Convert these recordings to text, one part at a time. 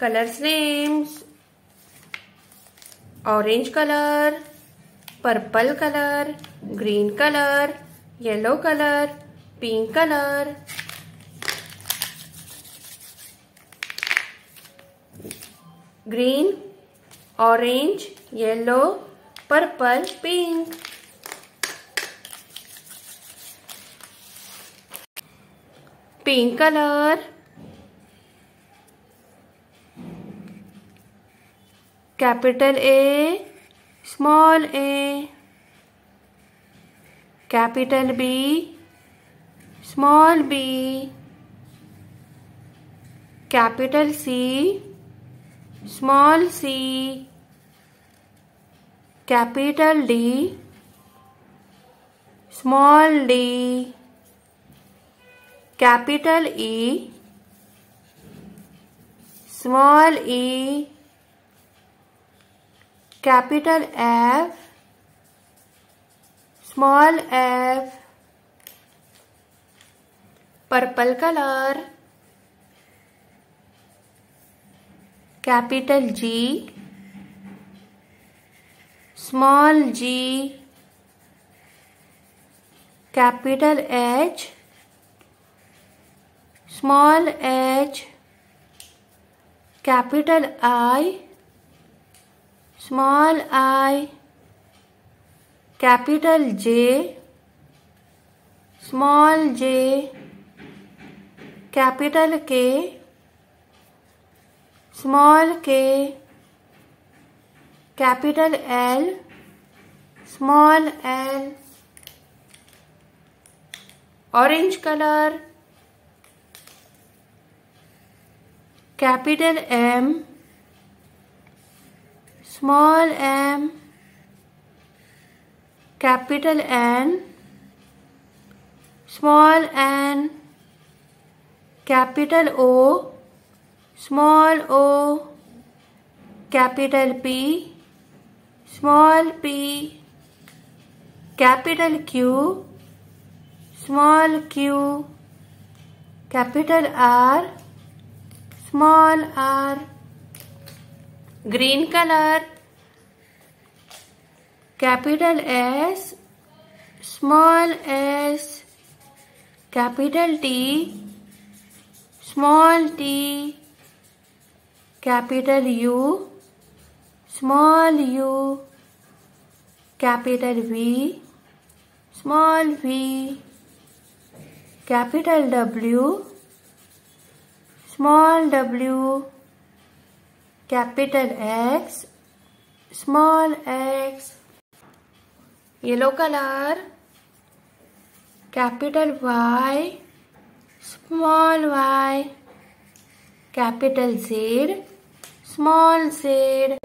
Colors names: orange color, purple color, green color, yellow color, pink color. Green, orange, yellow, purple, pink. Pink color. Capital A, small a. Capital B, small b. Capital C, small c. Capital D, small d. Capital E, small e. Capital F, small f. Purple color. Capital G, small g. Capital H, small h. Capital I, small I. Capital J, small j. Capital K, small k. Capital L, small l. Orange color. Capital M, small m. Capital N, small n. Capital O, small o. Capital P, small p. Capital Q, small q. Capital R, small r. Green color. Capital S, small s. Capital T, small t. Capital U, small u. Capital V, small v. Capital W, small w. Capital X, small x. Yellow color. Capital Y, small y. Capital Z, small z.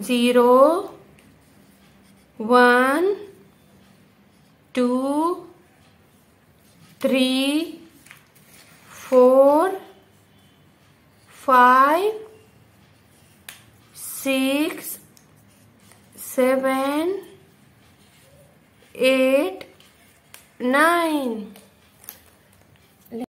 0, 1, 2, 3, 4, 5, 6, 7, 8, 9.